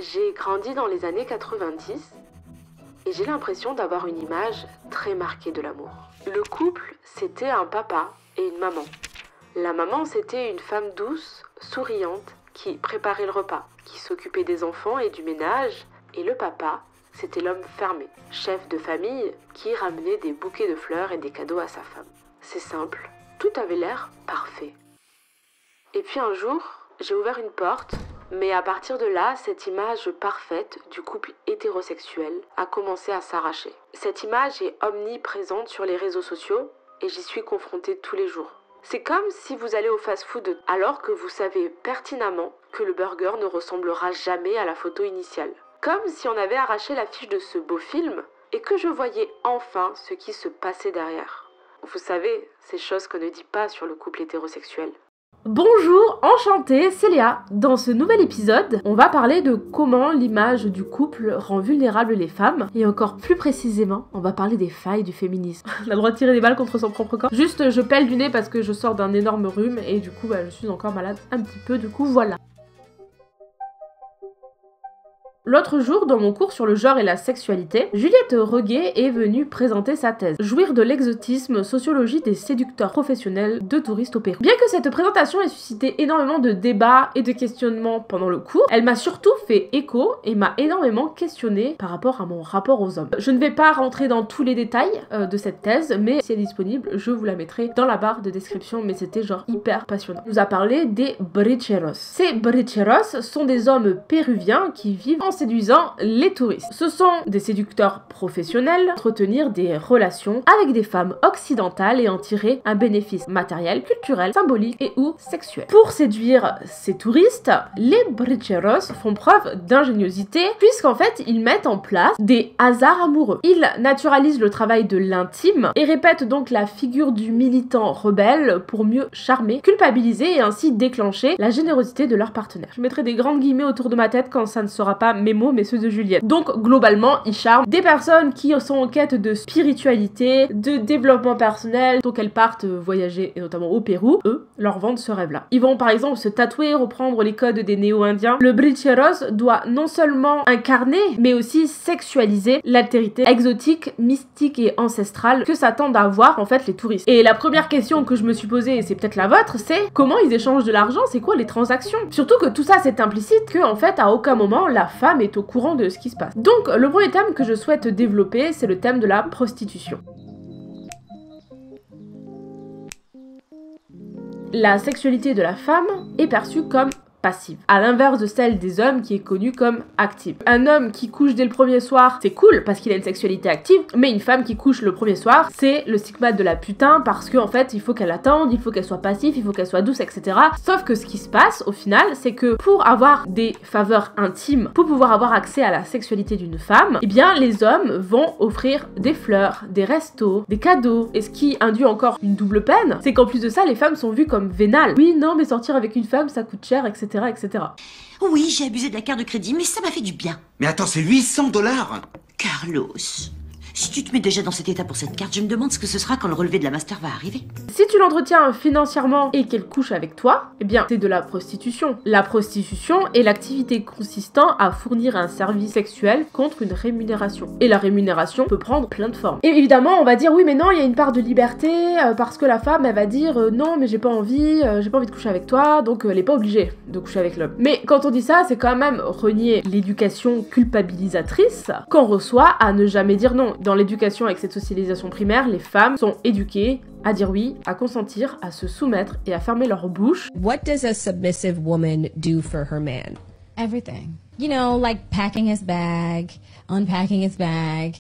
J'ai grandi dans les années 90 et j'ai l'impression d'avoir une image très marquée de l'amour. Le couple, c'était un papa et une maman. La maman, c'était une femme douce, souriante, qui préparait le repas, qui s'occupait des enfants et du ménage. Et le papa, c'était l'homme fermé, chef de famille, qui ramenait des bouquets de fleurs et des cadeaux à sa femme. C'est simple, tout avait l'air parfait. Et puis un jour, j'ai ouvert une porte, mais à partir de là, cette image parfaite du couple hétérosexuel a commencé à s'arracher. Cette image est omniprésente sur les réseaux sociaux et j'y suis confrontée tous les jours. C'est comme si vous allez au fast-food alors que vous savez pertinemment que le burger ne ressemblera jamais à la photo initiale. Comme si on avait arraché l'affiche de ce beau film et que je voyais enfin ce qui se passait derrière. Vous savez, ces choses qu'on ne dit pas sur le couple hétérosexuel. Bonjour, enchantée, c'est Léa. Dans ce nouvel épisode, on va parler de comment l'image du couple rend vulnérables les femmes. Et encore plus précisément, on va parler des failles du féminisme. On a le droit de tirer des balles contre son propre corps. Juste, je pèle du nez parce que je sors d'un énorme rhume et du coup, je suis encore malade un petit peu, du coup, voilà. L'autre jour, dans mon cours sur le genre et la sexualité, Juliette Roguet est venue présenter sa thèse « Jouir de l'exotisme, sociologie des séducteurs professionnels de touristes au Pérou ». Bien que cette présentation ait suscité énormément de débats et de questionnements pendant le cours, elle m'a surtout fait écho et m'a énormément questionnée par rapport à mon rapport aux hommes. Je ne vais pas rentrer dans tous les détails de cette thèse, mais si elle est disponible, je vous la mettrai dans la barre de description, mais c'était genre hyper passionnant. Elle nous a parlé des bricheros. Ces bricheros sont des hommes péruviens qui vivent en séduisant les touristes. Ce sont des séducteurs professionnels, entretenir des relations avec des femmes occidentales et en tirer un bénéfice matériel, culturel, symbolique et ou sexuel. Pour séduire ces touristes, les bricheros font preuve d'ingéniosité puisqu'en fait ils mettent en place des hasards amoureux. Ils naturalisent le travail de l'intime et répètent donc la figure du militant rebelle pour mieux charmer, culpabiliser et ainsi déclencher la générosité de leur partenaire. Je mettrai des grandes guillemets autour de ma tête quand ça ne sera pas mes mots mais ceux de Juliette. Donc globalement ils charment des personnes qui sont en quête de spiritualité, de développement personnel, donc elles partent voyager et notamment au Pérou, eux leur vendent ce rêve là. Ils vont par exemple se tatouer, reprendre les codes des néo-indiens. Le bricheros doit non seulement incarner mais aussi sexualiser l'altérité exotique, mystique et ancestrale que s'attendent à voir en fait les touristes. Et la première question que je me suis posée, et c'est peut-être la vôtre, c'est comment ils échangent de l'argent, c'est quoi les transactions? Surtout que tout ça c'est implicite, que en fait à aucun moment la femme est au courant de ce qui se passe. Donc le premier thème que je souhaite développer, c'est le thème de la prostitution. La sexualité de la femme est perçue comme passive, à l'inverse de celle des hommes qui est connue comme active. Un homme qui couche dès le premier soir, c'est cool parce qu'il a une sexualité active, mais une femme qui couche le premier soir, c'est le stigmate de la putain parce qu'en fait, il faut qu'elle attende, il faut qu'elle soit passive, il faut qu'elle soit douce, etc. Sauf que ce qui se passe au final, c'est que pour avoir des faveurs intimes, pour pouvoir avoir accès à la sexualité d'une femme, eh bien les hommes vont offrir des fleurs, des restos, des cadeaux. Et ce qui induit encore une double peine, c'est qu'en plus de ça, les femmes sont vues comme vénales. Oui, non, mais sortir avec une femme, ça coûte cher, etc. Oui, j'ai abusé de la carte de crédit, mais ça m'a fait du bien. Mais attends, c'est 800 $! Carlos, si tu te mets déjà dans cet état pour cette carte, je me demande ce que ce sera quand le relevé de la master va arriver. Si tu l'entretiens financièrement et qu'elle couche avec toi, eh bien, c'est de la prostitution. La prostitution est l'activité consistant à fournir un service sexuel contre une rémunération. Et la rémunération peut prendre plein de formes. Et évidemment, on va dire, oui, mais non, il y a une part de liberté, parce que la femme, elle va dire, non, mais j'ai pas envie de coucher avec toi, donc elle est pas obligée de coucher avec l'homme. Mais quand on dit ça, c'est quand même renier l'éducation culpabilisatrice qu'on reçoit à ne jamais dire non. Dans l'éducation avec cette socialisation primaire, les femmes sont éduquées à dire oui, à consentir, à se soumettre et à fermer leur bouche. What does a submissive woman do for her man? Everything. You know, like packing his bag, unpacking his bag.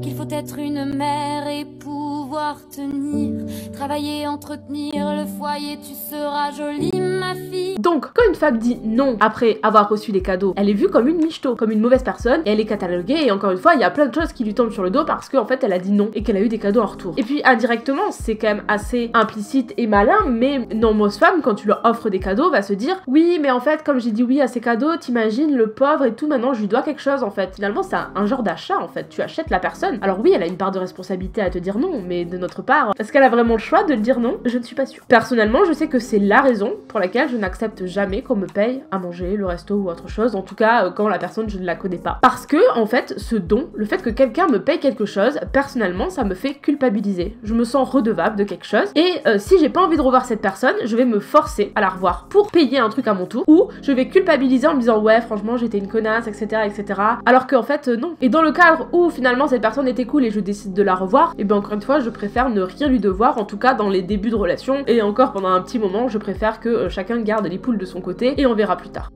Qu'il faut être une mère et pouvoir tenir, travailler, entretenir le foyer, tu seras jolie ma fille. Donc, quand une femme dit non après avoir reçu des cadeaux, elle est vue comme une michto, comme une mauvaise personne, et elle est cataloguée, et encore une fois, il y a plein de choses qui lui tombent sur le dos parce qu'en fait, elle a dit non et qu'elle a eu des cadeaux en retour. Et puis, indirectement, c'est quand même assez implicite et malin, mais nombreuses femmes, quand tu leur offres des cadeaux, va se dire, oui, mais en fait, comme j'ai dit oui à ces cadeaux, t'imagines le pauvre et tout, maintenant je lui dois quelque chose en fait. Finalement c'est un genre d'achat en fait, tu achètes la personne. Alors oui, elle a une part de responsabilité à te dire non, mais de notre part, est-ce qu'elle a vraiment le choix de le dire non? Je ne suis pas sûre. Personnellement, je sais que c'est la raison pour laquelle je n'accepte j'accepte jamais qu'on me paye à manger, le resto ou autre chose, en tout cas quand la personne je ne la connais pas. Parce que en fait ce don, le fait que quelqu'un me paye quelque chose, personnellement ça me fait culpabiliser, je me sens redevable de quelque chose et si j'ai pas envie de revoir cette personne, je vais me forcer à la revoir pour payer un truc à mon tour, ou je vais culpabiliser en me disant ouais franchement j'étais une connasse etc etc, alors qu'en fait non. Et dans le cadre où finalement cette personne était cool et je décide de la revoir, et bien encore une fois je préfère ne rien lui devoir, en tout cas dans les débuts de relation, et encore pendant un petit moment je préfère que chacun garde les poules de son côté et on verra plus tard.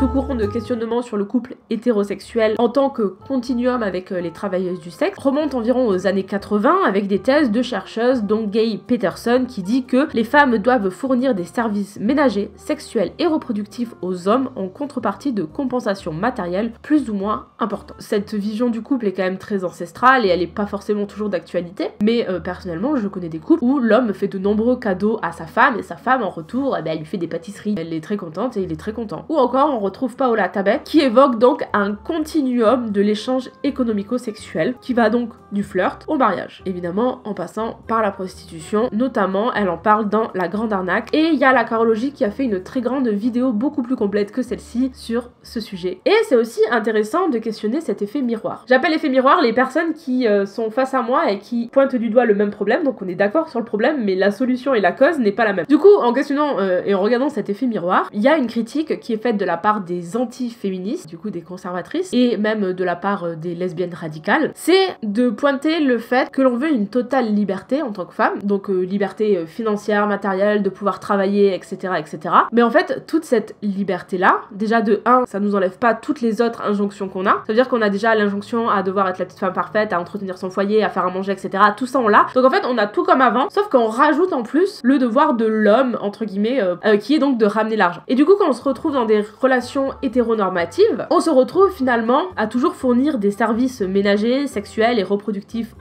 Ce courant de questionnement sur le couple hétérosexuel en tant que continuum avec les travailleuses du sexe remonte environ aux années 80 avec des thèses de chercheuses dont Gay Peterson qui dit que les femmes doivent fournir des services ménagers, sexuels et reproductifs aux hommes en contrepartie de compensations matérielles plus ou moins importantes. Cette vision du couple est quand même très ancestrale et elle n'est pas forcément toujours d'actualité, mais personnellement je connais des couples où l'homme fait de nombreux cadeaux à sa femme et sa femme en retour elle lui fait des pâtisseries, elle est très contente et il est très content. Ou encore on retrouve Paola Tabet qui évoque donc un continuum de l'échange économico-sexuel qui va donc du flirt au mariage, évidemment en passant par la prostitution, notamment elle en parle dans La Grande Arnaque, et il y a la Carologie qui a fait une très grande vidéo beaucoup plus complète que celle-ci sur ce sujet. Et c'est aussi intéressant de questionner cet effet miroir. J'appelle effet miroir les personnes qui sont face à moi et qui pointent du doigt le même problème, donc on est d'accord sur le problème mais la solution et la cause n'est pas la même. Du coup en questionnant et en regardant cet effet miroir, il y a une critique qui est faite de la part des anti-féministes, du coup des conservatrices, et même de la part des lesbiennes radicales, c'est de pointer le fait que l'on veut une totale liberté en tant que femme, donc liberté financière, matérielle, de pouvoir travailler, etc., etc. Mais en fait, toute cette liberté-là, déjà de 1, ça nous enlève pas toutes les autres injonctions qu'on a, ça veut dire qu'on a déjà l'injonction à devoir être la petite femme parfaite, à entretenir son foyer, à faire à manger, etc., tout ça on l'a, donc en fait on a tout comme avant, sauf qu'on rajoute en plus le devoir de l'homme, entre guillemets, qui est donc de ramener l'argent. Et du coup quand on se retrouve dans des relations hétéronormative, on se retrouve finalement à toujours fournir des services ménagers, sexuels et reproductifs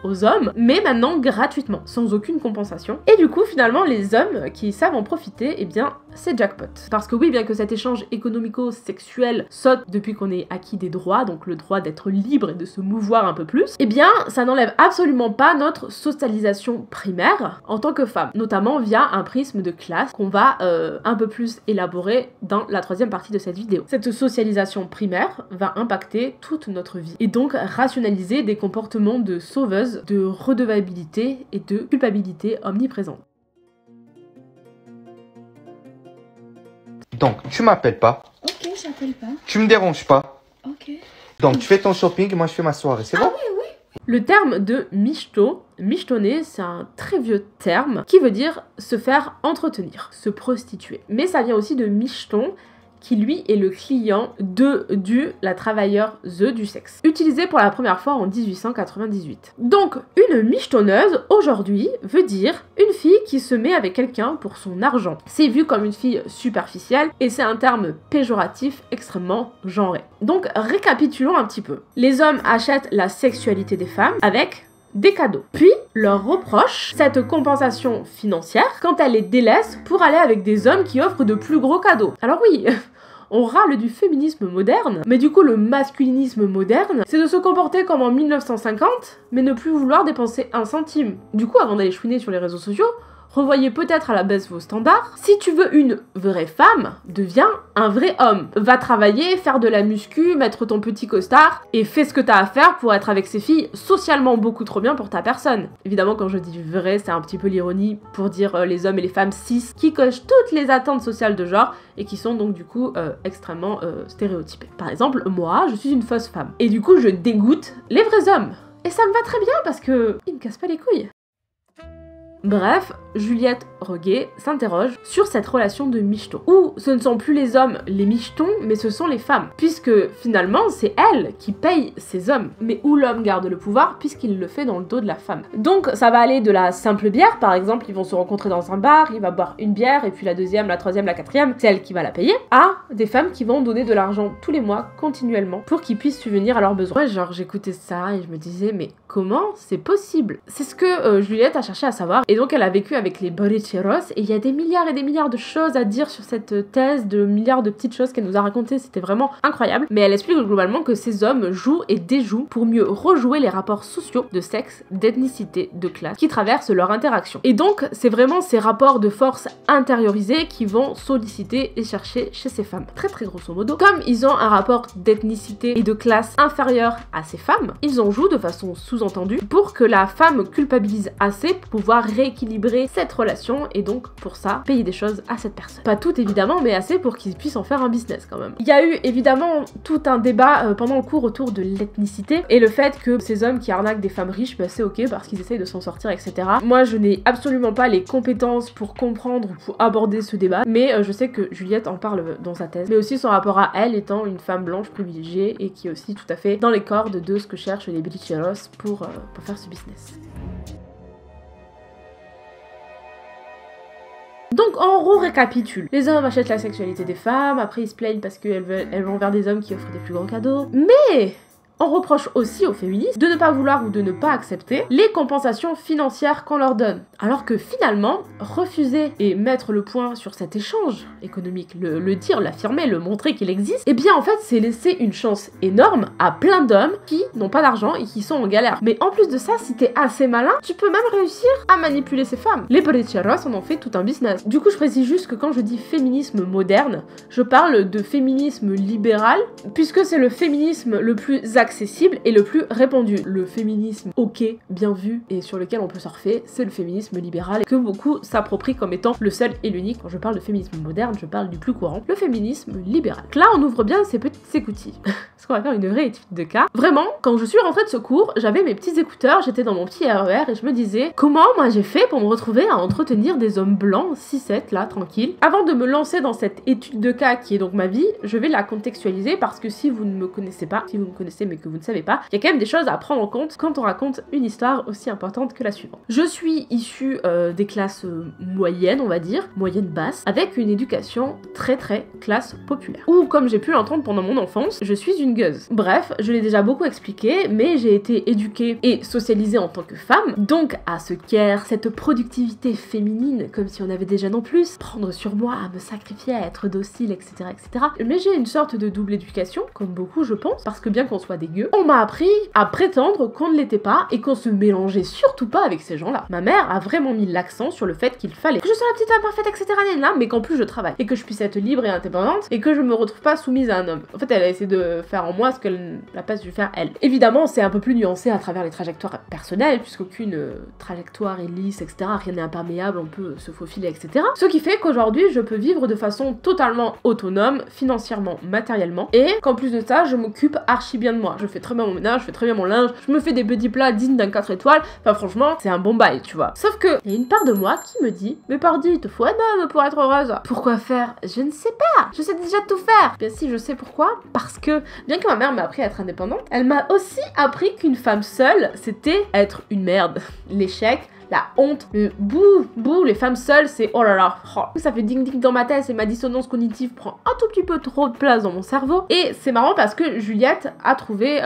aux hommes, mais maintenant gratuitement, sans aucune compensation. Et du coup, finalement, les hommes qui savent en profiter, eh bien, c'est jackpot. Parce que oui, bien que cet échange économico-sexuel saute depuis qu'on ait acquis des droits, donc le droit d'être libre et de se mouvoir un peu plus, eh bien, ça n'enlève absolument pas notre socialisation primaire en tant que femme, notamment via un prisme de classe qu'on va un peu plus élaborer dans la troisième partie de cette vidéo. Cette socialisation primaire va impacter toute notre vie et donc rationaliser des comportements de sauveuse, de redevabilité et de culpabilité omniprésente. Donc, tu m'appelles pas. Ok, j'appelle pas. Tu me déranges pas. Ok. Donc, tu fais ton shopping et moi je fais ma soirée, c'est bon? Ah oui, oui. Le terme de michton, michtonner, c'est un très vieux terme qui veut dire se faire entretenir, se prostituer. Mais ça vient aussi de michton, qui lui est le client de la travailleuse du sexe, utilisé pour la première fois en 1898. Donc une michetonneuse aujourd'hui veut dire une fille qui se met avec quelqu'un pour son argent. C'est vu comme une fille superficielle et c'est un terme péjoratif extrêmement genré. Donc récapitulons un petit peu. Les hommes achètent la sexualité des femmes avec des cadeaux. Puis, leur reproche cette compensation financière quand elle les délaisse pour aller avec des hommes qui offrent de plus gros cadeaux. Alors oui, on râle du féminisme moderne, mais du coup le masculinisme moderne, c'est de se comporter comme en 1950, mais ne plus vouloir dépenser un centime. Du coup, avant d'aller chouiner sur les réseaux sociaux, revoyez peut-être à la baisse vos standards. Si tu veux une vraie femme, deviens un vrai homme. Va travailler, faire de la muscu, mettre ton petit costard et fais ce que t'as à faire pour être avec ces filles socialement beaucoup trop bien pour ta personne. Évidemment, quand je dis vrai, c'est un petit peu l'ironie pour dire les hommes et les femmes cis qui cochent toutes les attentes sociales de genre et qui sont donc du coup extrêmement stéréotypées. Par exemple, moi, je suis une fausse femme et du coup, je dégoûte les vrais hommes. Et ça me va très bien parce que ils me cassent pas les couilles. Bref, Juliette Roguet s'interroge sur cette relation de michton, où ce ne sont plus les hommes les michetons, mais ce sont les femmes, puisque finalement c'est elle qui paye ces hommes, mais où l'homme garde le pouvoir puisqu'il le fait dans le dos de la femme. Donc ça va aller de la simple bière, par exemple ils vont se rencontrer dans un bar, il va boire une bière, et puis la deuxième, la troisième, la quatrième, c'est elle qui va la payer, à des femmes qui vont donner de l'argent tous les mois, continuellement, pour qu'ils puissent subvenir à leurs besoins. Moi, genre j'écoutais ça et je me disais, mais comment c'est possible? C'est ce que Juliette a cherché à savoir. Et donc elle a vécu avec les bricheros, et il y a des milliards de choses à dire sur cette thèse, de milliards de petites choses qu'elle nous a racontées, c'était vraiment incroyable. Mais elle explique globalement que ces hommes jouent et déjouent pour mieux rejouer les rapports sociaux de sexe, d'ethnicité, de classe qui traversent leur interaction. Et donc c'est vraiment ces rapports de force intériorisés qui vont solliciter et chercher chez ces femmes. Très grosso modo, comme ils ont un rapport d'ethnicité et de classe inférieur à ces femmes, ils en jouent de façon sous-entendue pour que la femme culpabilise assez pour pouvoir rééquilibrer cette relation et donc pour ça payer des choses à cette personne. Pas tout évidemment, mais assez pour qu'ils puissent en faire un business quand même. Il y a eu évidemment tout un débat pendant le cours autour de l'ethnicité et le fait que ces hommes qui arnaquent des femmes riches, bah, c'est ok parce qu'ils essayent de s'en sortir, etc. Moi je n'ai absolument pas les compétences pour comprendre ou pour aborder ce débat, mais je sais que Juliette en parle dans sa thèse, mais aussi son rapport à elle étant une femme blanche privilégiée et qui est aussi tout à fait dans les cordes de ce que cherchent les bricheros pour faire ce business. Donc en gros récapitule, les hommes achètent la sexualité des femmes, après ils se plaignent parce qu'elles vont vers des hommes qui offrent des plus gros cadeaux, mais on reproche aussi aux féministes de ne pas vouloir ou de ne pas accepter les compensations financières qu'on leur donne. Alors que finalement, refuser et mettre le point sur cet échange économique, le dire, l'affirmer, le montrer qu'il existe, eh bien en fait c'est laisser une chance énorme à plein d'hommes qui n'ont pas d'argent et qui sont en galère. Mais en plus de ça, si t'es assez malin, tu peux même réussir à manipuler ces femmes. Les bricheros en ont fait tout un business. Du coup je précise juste que quand je dis féminisme moderne, je parle de féminisme libéral, puisque c'est le féminisme le plus accessible et le plus répandu. Le féminisme ok, bien vu, et sur lequel on peut surfer, c'est le féminisme libéral que beaucoup s'approprient comme étant le seul et l'unique. Quand je parle de féminisme moderne, je parle du plus courant, le féminisme libéral. Là, on ouvre bien ces petites écoutilles. Parce qu'on va faire une vraie étude de cas. Vraiment, quand je suis rentrée de ce cours, j'avais mes petits écouteurs, j'étais dans mon petit RER et je me disais comment moi j'ai fait pour me retrouver à entretenir des hommes blancs 6-7 là, tranquille. Avant de me lancer dans cette étude de cas qui est donc ma vie, je vais la contextualiser parce que si vous ne me connaissez pas, si vous me connaissez mais que vous ne savez pas, il y a quand même des choses à prendre en compte quand on raconte une histoire aussi importante que la suivante. Je suis issue des classes moyennes, on va dire, moyenne-basse, avec une éducation très classe populaire. Ou comme j'ai pu l'entendre pendant mon enfance, je suis une gueuse. Bref, je l'ai déjà beaucoup expliqué, mais j'ai été éduquée et socialisée en tant que femme, donc à ce care, cette productivité féminine, comme si on avait déjà non plus, prendre sur moi, à me sacrifier, à être docile, etc. etc. Mais j'ai une sorte de double éducation, comme beaucoup je pense, parce que bien qu'on soit dégueu, on m'a appris à prétendre qu'on ne l'était pas et qu'on se mélangeait surtout pas avec ces gens-là. Ma mère a vraiment mis l'accent sur le fait qu'il fallait que je sois la petite imparfaite, etc. mais qu'en plus je travaille et que je puisse être libre et indépendante et que je me retrouve pas soumise à un homme. En fait, elle a essayé de faire en moi ce qu'elle n'a pas su faire elle. Évidemment, c'est un peu plus nuancé à travers les trajectoires personnelles, puisqu'aucune trajectoire est lisse, etc. Rien n'est imperméable, on peut se faufiler, etc. Ce qui fait qu'aujourd'hui, je peux vivre de façon totalement autonome, financièrement, matériellement, et qu'en plus de ça, je m'occupe archi bien de moi. Je fais très bien mon ménage, je fais très bien mon linge, je me fais des petits plats dignes d'un 4 étoiles. Enfin franchement, c'est un bon bail, tu vois. Sauf que il y a une part de moi qui me dit mais pardi, il te faut un homme pour être heureuse. Pourquoi faire? Je ne sais pas. Je sais déjà tout faire. Bien si, je sais pourquoi. Parce que bien que ma mère m'a appris à être indépendante, elle m'a aussi appris qu'une femme seule, c'était être une merde. L'échec, la honte, le bouh, les femmes seules, c'est oh là là, oh. Ça fait ding ding dans ma tête et ma dissonance cognitive prend un tout petit peu trop de place dans mon cerveau. Et c'est marrant parce que Juliette a trouvé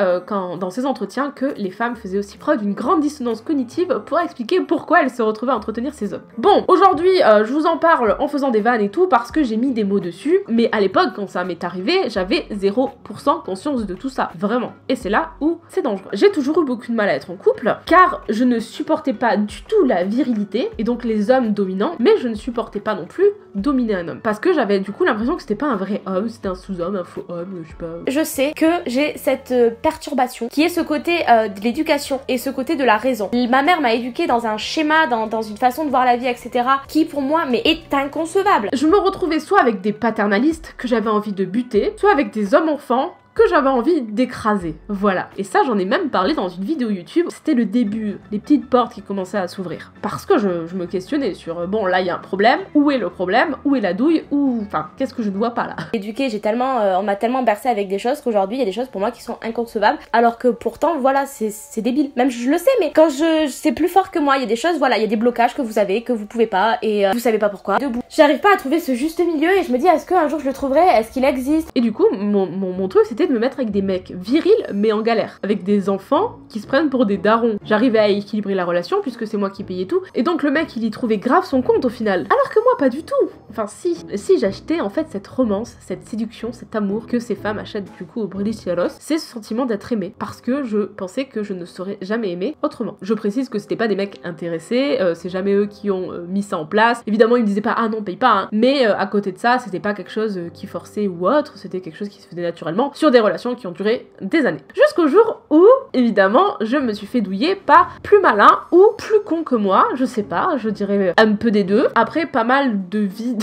dans ses entretiens que les femmes faisaient aussi preuve d'une grande dissonance cognitive pour expliquer pourquoi elles se retrouvaient à entretenir ces hommes. Bon, aujourd'hui je vous en parle en faisant des vannes et tout parce que j'ai mis des mots dessus, mais à l'époque quand ça m'est arrivé, j'avais 0% conscience de tout ça, vraiment. Et c'est là où c'est dangereux. J'ai toujours eu beaucoup de mal à être en couple car je ne supportais pas du tout la virilité et donc les hommes dominants, mais je ne supportais pas non plus dominer un homme parce que j'avais du coup l'impression que c'était pas un vrai homme, c'était un sous-homme, un faux homme, je sais pas. Je sais que j'ai cette perturbation qui est ce côté de l'éducation et ce côté de la raison. Ma mère m'a éduquée dans un schéma, dans une façon de voir la vie, etc. qui pour moi mais est inconcevable. Je me retrouvais soit avec des paternalistes que j'avais envie de buter, soit avec des hommes enfants que j'avais envie d'écraser, voilà. Et ça, j'en ai même parlé dans une vidéo YouTube, c'était le début, les petites portes qui commençaient à s'ouvrir. Parce que je me questionnais sur, bon, là, il y a un problème, où est le problème, où est la douille, où... Enfin, qu'est-ce que je ne vois pas, là? Éduquée, j'ai tellement... on m'a tellement bercé avec des choses qu'aujourd'hui, il y a des choses pour moi qui sont inconcevables, alors que pourtant, voilà, c'est débile. Même, je le sais, mais quand c'est plus fort que moi, il y a des choses, voilà, il y a des blocages que vous avez, que vous pouvez pas, et vous savez pas pourquoi. Debout. J'arrive pas à trouver ce juste milieu, et je me dis, est-ce qu'un jour je le trouverai? Est-ce qu'il existe? Et du coup, mon truc, c'était de me mettre avec des mecs virils mais en galère, avec des enfants qui se prennent pour des darons. J'arrivais à équilibrer la relation puisque c'est moi qui payais tout, et donc le mec il y trouvait grave son compte au final, alors que moi pas du tout. Enfin si j'achetais en fait cette romance, cette séduction, cet amour que ces femmes achètent du coup au brichero, c'est ce sentiment d'être aimée, parce que je pensais que je ne serais jamais aimée autrement. Je précise que c'était pas des mecs intéressés, c'est jamais eux qui ont mis ça en place. Évidemment ils me disaient pas ah non paye pas hein. Mais à côté de ça c'était pas quelque chose qui forçait ou autre, c'était quelque chose qui se faisait naturellement sur des relations qui ont duré des années. Jusqu'au jour où évidemment je me suis fait douiller par plus malin ou plus con que moi, je sais pas, je dirais un peu des deux. Après pas mal de vie,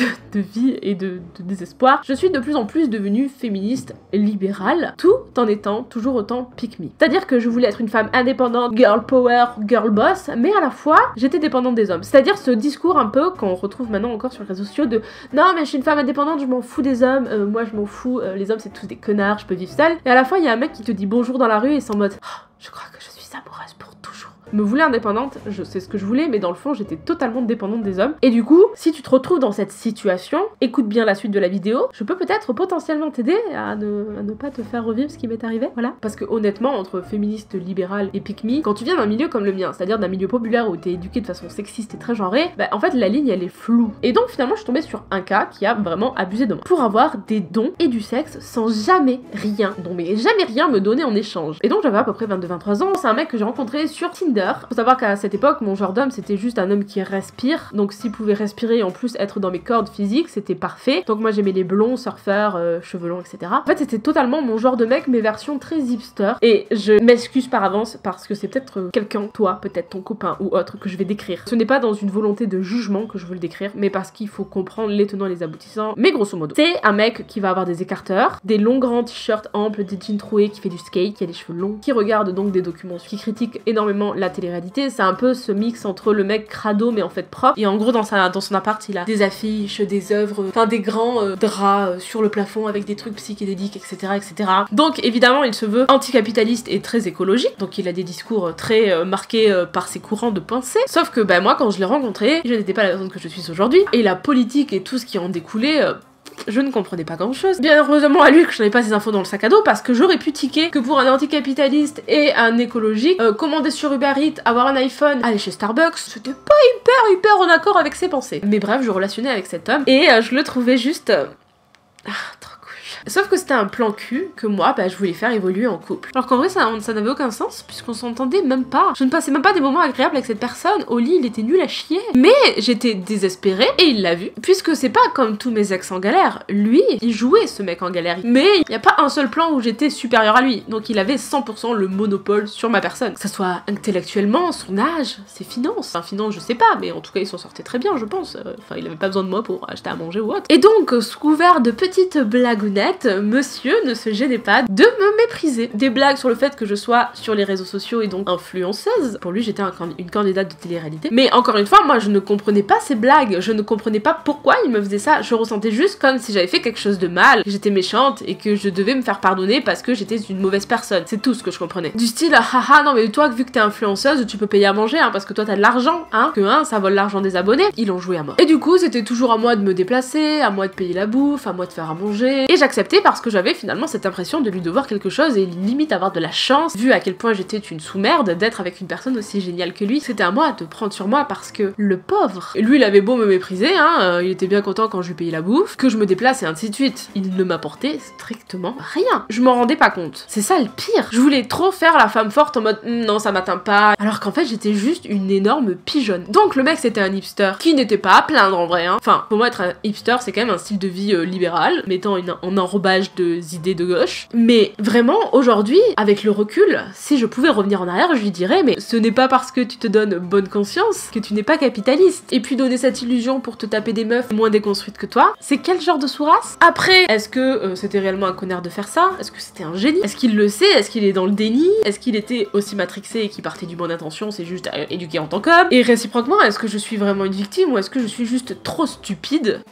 et de désespoir, je suis de plus en plus devenue féministe libérale, tout en étant toujours autant pick me. C'est-à-dire que je voulais être une femme indépendante, girl power, girl boss, mais à la fois j'étais dépendante des hommes. C'est-à-dire ce discours un peu qu'on retrouve maintenant encore sur les réseaux sociaux de non mais je suis une femme indépendante, je m'en fous des hommes, moi je m'en fous, les hommes c'est tous des connards, je peux vivre seule. Et à la fois il y a un mec qui te dit bonjour dans la rue et c'est en mode oh, je crois que je suis amoureuse pour toujours. Me voulais indépendante, je sais ce que je voulais, mais dans le fond j'étais totalement dépendante des hommes. Et du coup, si tu te retrouves dans cette situation, écoute bien la suite de la vidéo, je peux peut-être potentiellement t'aider à ne pas te faire revivre ce qui m'est arrivé, voilà. Parce que honnêtement, entre féministe, libérale et pick-me, quand tu viens d'un milieu comme le mien, c'est-à-dire d'un milieu populaire où t'es éduqué de façon sexiste et très genrée, bah en fait la ligne elle est floue. Et donc finalement je suis tombée sur un cas qui a vraiment abusé de moi, pour avoir des dons et du sexe sans jamais rien, non mais jamais rien me donner en échange. Et donc j'avais à peu près 22-23 ans, c'est un mec que j'ai rencontré sur Tinder. Faut savoir qu'à cette époque, mon genre d'homme c'était juste un homme qui respire, donc s'il pouvait respirer et en plus être dans mes cordes physiques, c'était parfait. Donc moi j'aimais les blonds, surfeurs, cheveux longs, etc. En fait c'était totalement mon genre de mec, mes versions très hipster. Et je m'excuse par avance parce que c'est peut-être quelqu'un, toi, peut-être ton copain ou autre, que je vais décrire. Ce n'est pas dans une volonté de jugement que je veux le décrire, mais parce qu'il faut comprendre les tenants et les aboutissants. Mais grosso modo, c'est un mec qui va avoir des écarteurs, des longs grands t-shirts amples, des jeans troués, qui fait du skate, qui a des cheveux longs, qui regarde donc des documents, qui critique énormément la télé-réalité. C'est un peu ce mix entre le mec crado mais en fait propre, et en gros dans son appart il a des affiches, des œuvres, enfin des grands draps sur le plafond avec des trucs psychédéliques, etc., etc. Donc évidemment il se veut anticapitaliste et très écologique, donc il a des discours très marqués par ses courants de pensée. Sauf que ben moi quand je l'ai rencontré, je n'étais pas la personne que je suis aujourd'hui, et la politique et tout ce qui en découlait, je ne comprenais pas grand chose. Bien heureusement à lui que je n'avais pas ces infos dans le sac à dos, parce que j'aurais pu tiquer que pour un anticapitaliste et un écologique, commander sur Uber Eats, avoir un iPhone, aller chez Starbucks, c'était pas hyper en accord avec ses pensées. Mais bref, je relationnais avec cet homme et je le trouvais juste... trop cool. Sauf que c'était un plan cul que moi, bah, je voulais faire évoluer en couple. Alors qu'en vrai, ça n'avait aucun sens, puisqu'on s'entendait même pas. Je ne passais même pas des moments agréables avec cette personne. Au lit, il était nul à chier. Mais j'étais désespérée, et il l'a vu. Puisque c'est pas comme tous mes ex en galère. Lui, il jouait ce mec en galère. Mais il n'y a pas un seul plan où j'étais supérieure à lui. Donc il avait 100% le monopole sur ma personne. Que ça soit intellectuellement, son âge, ses finances. Enfin, finances, je sais pas, mais en tout cas, il s'en sortait très bien, je pense. Enfin, il avait pas besoin de moi pour acheter à manger ou autre. Et donc, sous couvert de petites blagounettes, monsieur ne se gênait pas de me mépriser. Des blagues sur le fait que je sois sur les réseaux sociaux et donc influenceuse. Pour lui, j'étais une candidate de télé-réalité. Mais encore une fois, moi, je ne comprenais pas ces blagues. Je ne comprenais pas pourquoi il me faisait ça. Je ressentais juste comme si j'avais fait quelque chose de mal, que j'étais méchante et que je devais me faire pardonner parce que j'étais une mauvaise personne. C'est tout ce que je comprenais. Du style, haha, non mais toi, vu que t'es influenceuse, tu peux payer à manger, hein, parce que toi, t'as de l'argent, hein, que hein, ça vole l'argent des abonnés. Ils l'ont joué à mort. Et du coup, c'était toujours à moi de me déplacer, à moi de payer la bouffe, à moi de faire à manger. Et j'acceptais, parce que j'avais finalement cette impression de lui devoir quelque chose et limite avoir de la chance, vu à quel point j'étais une sous-merde, d'être avec une personne aussi géniale que lui. C'était à moi de prendre sur moi, parce que le pauvre, lui il avait beau me mépriser, hein, il était bien content quand je lui payais la bouffe, que je me déplace et ainsi de suite, il ne m'apportait strictement rien. Je m'en rendais pas compte. C'est ça le pire. Je voulais trop faire la femme forte en mode non ça m'atteint pas, alors qu'en fait j'étais juste une énorme pigeonne. Donc le mec c'était un hipster qui n'était pas à plaindre en vrai, hein. Enfin pour moi être un hipster c'est quand même un style de vie libéral, mettant en enrobage des idées de gauche. Mais vraiment, aujourd'hui, avec le recul, si je pouvais revenir en arrière, je lui dirais mais ce n'est pas parce que tu te donnes bonne conscience que tu n'es pas capitaliste. Et puis donner cette illusion pour te taper des meufs moins déconstruites que toi, c'est quel genre de sous-race? Après, est-ce que c'était réellement un connard de faire ça? Est-ce que c'était un génie? Est-ce qu'il le sait? Est-ce qu'il est dans le déni? Est-ce qu'il était aussi matrixé et qu'il partait du bon intention, c'est juste éduqué en tant qu'homme? Et réciproquement, est-ce que je suis vraiment une victime ou est-ce que je suis juste trop stupide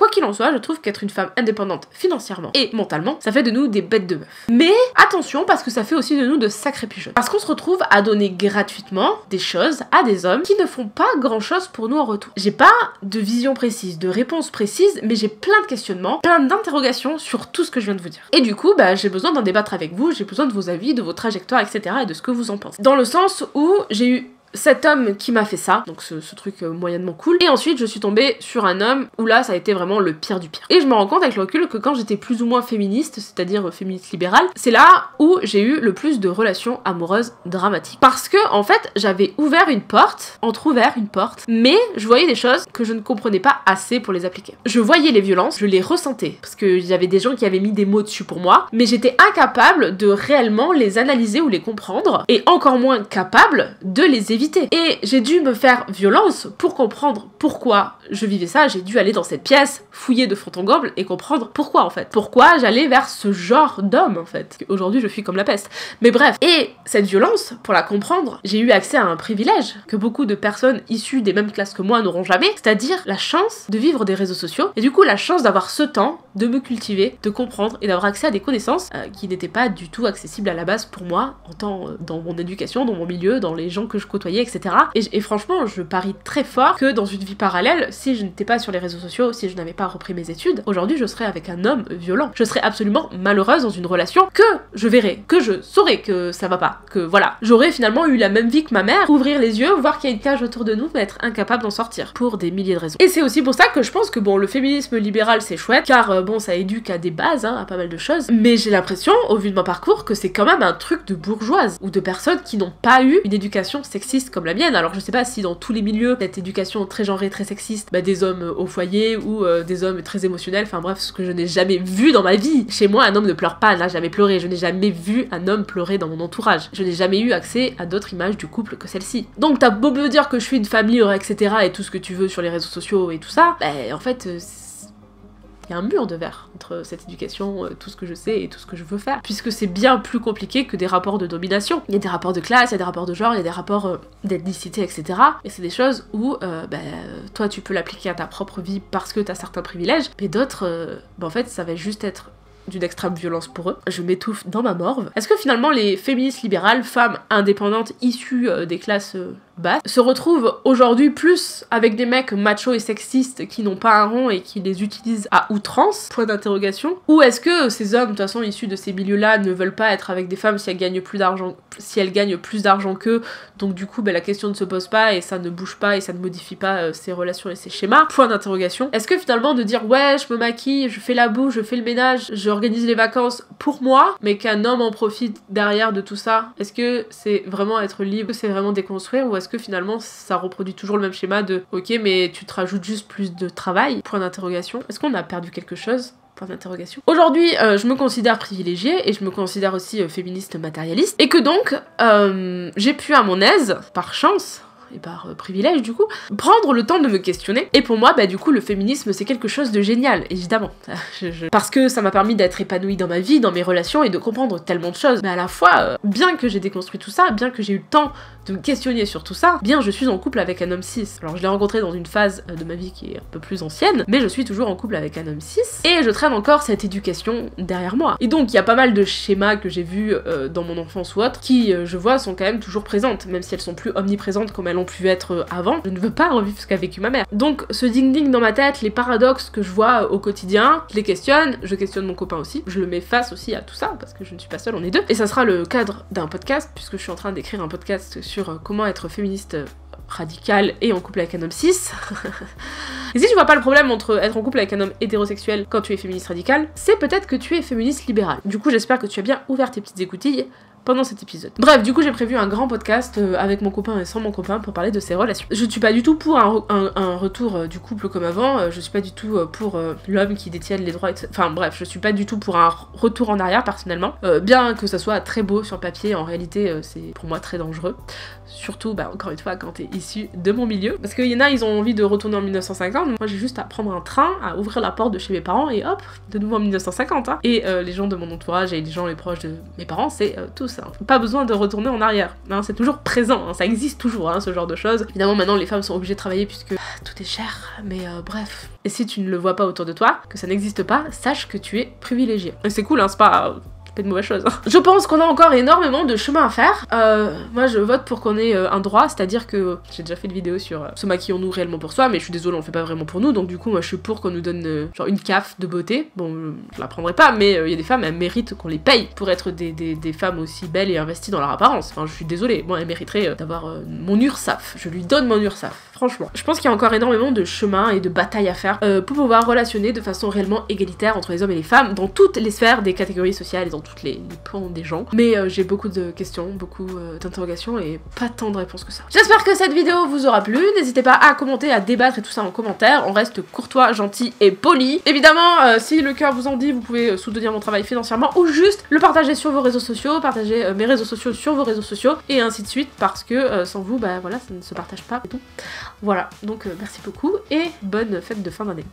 Quoi qu'il en soit, je trouve qu'être une femme indépendante financièrement et mentalement, ça fait de nous des bêtes de meufs. Mais attention, parce que ça fait aussi de nous de sacrés pigeons. Parce qu'on se retrouve à donner gratuitement des choses à des hommes qui ne font pas grand chose pour nous en retour. J'ai pas de vision précise, de réponse précise, mais j'ai plein de questionnements, plein d'interrogations sur tout ce que je viens de vous dire. Et du coup, bah, j'ai besoin d'en débattre avec vous, j'ai besoin de vos avis, de vos trajectoires, etc. et de ce que vous en pensez. Dans le sens où j'ai eu cet homme qui m'a fait ça, donc ce truc moyennement cool, et ensuite je suis tombée sur un homme où là ça a été vraiment le pire du pire. Et je me rends compte avec le recul que quand j'étais plus ou moins féministe, c'est-à-dire féministe libérale, c'est là où j'ai eu le plus de relations amoureuses dramatiques. Parce que en fait j'avais ouvert une porte, entrouvert une porte, mais je voyais des choses que je ne comprenais pas assez pour les appliquer. Je voyais les violences, je les ressentais, parce qu'il y avait des gens qui avaient mis des mots dessus pour moi, mais j'étais incapable de réellement les analyser ou les comprendre, et encore moins capable de les éviter. Et j'ai dû me faire violence pour comprendre pourquoi je vivais ça, j'ai dû aller dans cette pièce, fouiller de fond en comble et comprendre pourquoi en fait. Pourquoi j'allais vers ce genre d'homme en fait. Aujourd'hui je fuis comme la peste. Mais bref, et cette violence, pour la comprendre, j'ai eu accès à un privilège que beaucoup de personnes issues des mêmes classes que moi n'auront jamais, c'est-à-dire la chance de vivre des réseaux sociaux et du coup la chance d'avoir ce temps de me cultiver, de comprendre et d'avoir accès à des connaissances qui n'étaient pas du tout accessibles à la base pour moi en tant dans mon éducation, dans mon milieu, dans les gens que je côtoyais, etc. Et franchement, je parie très fort que dans une vie parallèle, si je n'étais pas sur les réseaux sociaux, si je n'avais pas repris mes études, aujourd'hui je serais avec un homme violent. Je serais absolument malheureuse dans une relation que je verrais, que je saurais que ça va pas, que voilà. J'aurais finalement eu la même vie que ma mère, ouvrir les yeux, voir qu'il y a une cage autour de nous, mais être incapable d'en sortir pour des milliers de raisons. Et c'est aussi pour ça que je pense que bon, le féminisme libéral c'est chouette, car bon, ça éduque à des bases, hein, à pas mal de choses, mais j'ai l'impression, au vu de mon parcours, que c'est quand même un truc de bourgeoise ou de personnes qui n'ont pas eu une éducation sexiste comme la mienne. Alors je sais pas si dans tous les milieux cette éducation très genrée, très sexiste, bah, des hommes au foyer ou des hommes très émotionnels, enfin bref, ce que je n'ai jamais vu dans ma vie. Chez moi un homme ne pleure pas, n'a jamais pleuré, je n'ai jamais vu un homme pleurer dans mon entourage, je n'ai jamais eu accès à d'autres images du couple que celle-ci. Donc t'as beau me dire que je suis une femme libre, etc. et tout ce que tu veux sur les réseaux sociaux et tout ça, bah en fait il y a un mur de verre entre cette éducation, tout ce que je sais et tout ce que je veux faire, puisque c'est bien plus compliqué que des rapports de domination. Il y a des rapports de classe, il y a des rapports de genre, il y a des rapports d'ethnicité, etc. Et c'est des choses où, bah, toi tu peux l'appliquer à ta propre vie parce que t'as certains privilèges, mais d'autres, bah, en fait ça va juste être d'une extrême violence pour eux. Je m'étouffe dans ma morve. Est-ce que finalement les féministes libérales, femmes indépendantes issues des classes basses, se retrouvent aujourd'hui plus avec des mecs machos et sexistes qui n'ont pas un rond et qui les utilisent à outrance, point d'interrogation? Ou est-ce que ces hommes, de toute façon issus de ces milieux-là, ne veulent pas être avec des femmes si elles gagnent plus d'argent, qu'eux, donc du coup bah, la question ne se pose pas et ça ne bouge pas et ça ne modifie pas ses relations et ses schémas, point d'interrogation? Est-ce que finalement de dire ouais je me maquille, je fais la boue, je fais le ménage, j'organise les vacances pour moi, mais qu'un homme en profite derrière de tout ça, est-ce que c'est vraiment être libre, c'est vraiment déconstruire, ou est-ce que finalement ça reproduit toujours le même schéma de ok mais tu te rajoutes juste plus de travail, point d'interrogation? Est-ce qu'on a perdu quelque chose, point d'interrogation? Aujourd'hui je me considère privilégiée et je me considère aussi féministe matérialiste, et que donc j'ai pu à mon aise, par chance et par privilège du coup, prendre le temps de me questionner. Et pour moi, bah du coup, le féminisme c'est quelque chose de génial, évidemment. Parce que ça m'a permis d'être épanouie dans ma vie, dans mes relations, et de comprendre tellement de choses. Mais à la fois, bien que j'ai déconstruit tout ça, bien que j'ai eu le temps de me questionner sur tout ça, bien je suis en couple avec un homme cis. Alors je l'ai rencontré dans une phase de ma vie qui est un peu plus ancienne, mais je suis toujours en couple avec un homme cis, et je traîne encore cette éducation derrière moi. Et donc il y a pas mal de schémas que j'ai vus dans mon enfance ou autre, qui je vois sont quand même toujours présentes, même si elles sont plus omniprésentes comme elles pu être avant. Je ne veux pas revivre ce qu'a vécu ma mère. Donc ce ding-ding dans ma tête, les paradoxes que je vois au quotidien, je les questionne, je questionne mon copain aussi, je le mets face aussi à tout ça, parce que je ne suis pas seule, on est deux. Et ça sera le cadre d'un podcast, puisque je suis en train d'écrire un podcast sur comment être féministe radicale et en couple avec un homme cis. Et si je vois pas le problème entre être en couple avec un homme hétérosexuel quand tu es féministe radicale, c'est peut-être que tu es féministe libérale. Du coup j'espère que tu as bien ouvert tes petites écoutilles pendant cet épisode. Bref, du coup j'ai prévu un grand podcast avec mon copain et sans mon copain pour parler de ces relations. Je suis pas du tout pour un retour du couple comme avant, je suis pas du tout pour l'homme qui détienne les droits, etc. Enfin bref, je suis pas du tout pour un retour en arrière personnellement, bien que ça soit très beau sur papier, en réalité c'est pour moi très dangereux, surtout bah encore une fois quand t'es issu de mon milieu, parce qu'il y en a ils ont envie de retourner en 1950, moi j'ai juste à prendre un train, à ouvrir la porte de chez mes parents et hop, de nouveau en 1950 hein. Et les gens de mon entourage et les gens les proches de mes parents c'est tous tous, hein. Pas besoin de retourner en arrière, hein, c'est toujours présent, hein, ça existe toujours, hein, ce genre de choses. Évidemment maintenant les femmes sont obligées de travailler puisque tout est cher, mais bref. Et si tu ne le vois pas autour de toi, que ça n'existe pas, sache que tu es privilégié. Et c'est cool, hein, c'est pas... de mauvaise chose. Je pense qu'on a encore énormément de chemin à faire. Moi je vote pour qu'on ait un droit, c'est-à-dire que j'ai déjà fait une vidéo sur se maquillons-nous réellement pour soi, mais je suis désolée, on le fait pas vraiment pour nous, donc du coup moi je suis pour qu'on nous donne genre une CAF de beauté. Bon, je la prendrai pas, mais il y a des femmes, elles méritent qu'on les paye pour être des femmes aussi belles et investies dans leur apparence. Enfin, je suis désolée, moi elles mériteraient d'avoir mon URSAF. Je lui donne mon URSAF. Franchement, je pense qu'il y a encore énormément de chemin et de batailles à faire pour pouvoir relationner de façon réellement égalitaire entre les hommes et les femmes dans toutes les sphères des catégories sociales et dans toutes les pans des gens. Mais j'ai beaucoup de questions, beaucoup d'interrogations et pas tant de réponses que ça. J'espère que cette vidéo vous aura plu. N'hésitez pas à commenter, à débattre et tout ça en commentaire. On reste courtois, gentil et poli. Évidemment, si le cœur vous en dit, vous pouvez soutenir mon travail financièrement ou juste le partager sur vos réseaux sociaux, partager mes réseaux sociaux sur vos réseaux sociaux et ainsi de suite, parce que sans vous, bah voilà, ça ne se partage pas et tout. Voilà, donc merci beaucoup et bonne fête de fin d'année.